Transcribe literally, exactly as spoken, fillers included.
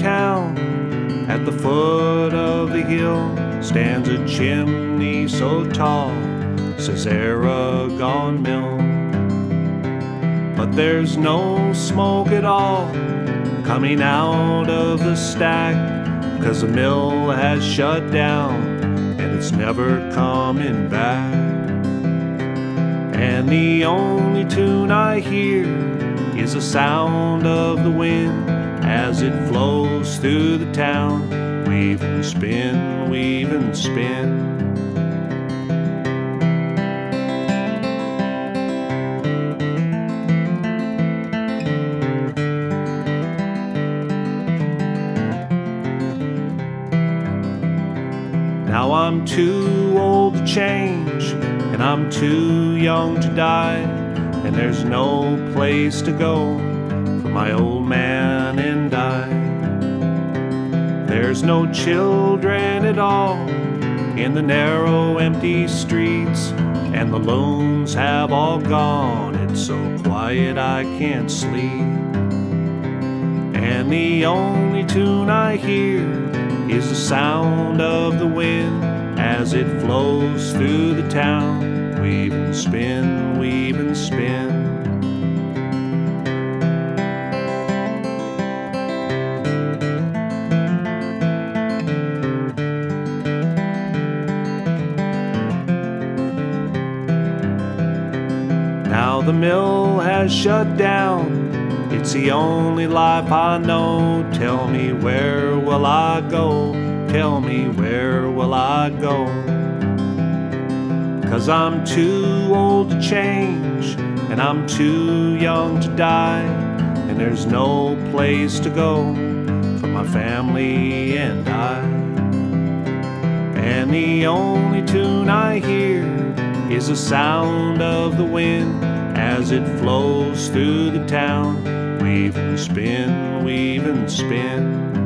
town. At the foot of the hill stands a chimney so tall, says Aragon Mill. But there's no smoke at all coming out of the stack, 'cause the mill has shut down and it's never coming back. And the only tune I hear is the sound of the wind as it flows through the town, weave and spin, weave and spin. Now I'm too old to change, and I'm too young to die, and there's no place to go for my old man and I. There's no children at all in the narrow empty streets, and the loons have all gone, it's so quiet I can't sleep. And the only tune I hear is the sound of the wind as it flows through the town, weave and spin, weave and spin. Now the mill has shut down, it's the only life I know. Tell me where will I go? Tell me where will I go? 'Cause I'm too old to change, and I'm too young to die, and there's no place to go for my family and I. And the only tune I hear is the sound of the wind as it flows through the town, weave and spin, weave and spin.